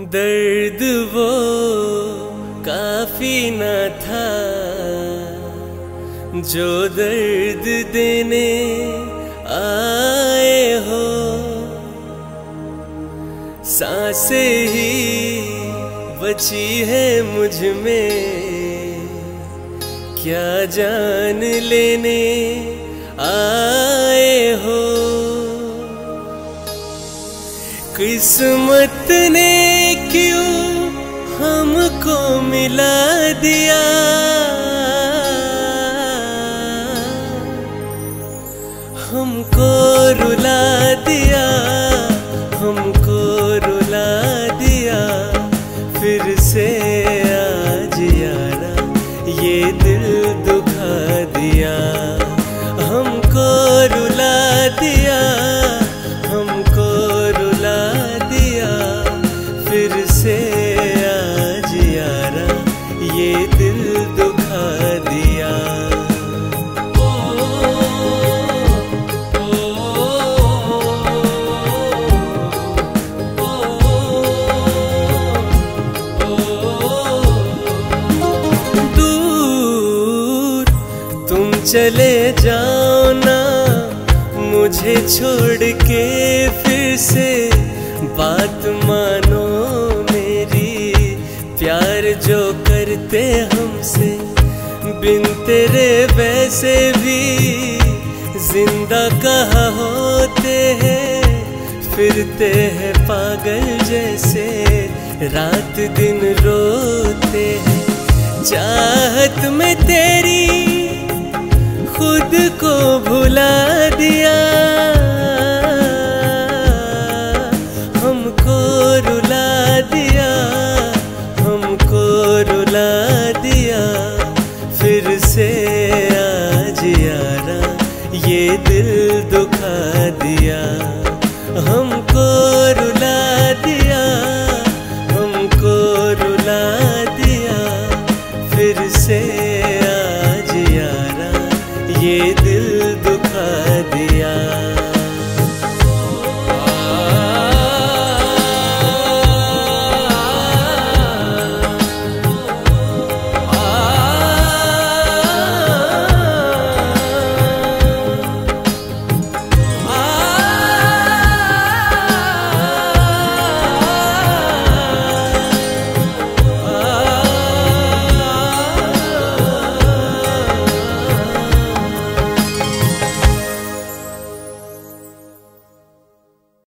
दर्द वो काफी न था जो दर्द देने आए हो, सांसें ही बची है मुझ में, क्या जान लेने आए हो। किस्मत ने क्यों हमको मिला दिया, हमको रुला दिया, हमको रुला दिया फिर से आज यारा, ये दिल दुखा दिया, हमको रुला दिया, हमको रुला दिया फिर से आज यारा, ये दिल दुखा दिया। चले जाओ ना मुझे छोड़ के, फिर से बात मानो मेरी, प्यार जो करते हमसे बिन तेरे वैसे भी जिंदा कहाँ होते हैं, फिरते हैं पागल जैसे रात दिन रोते हैं, चाहत में तेरी खुद को भुला दिया।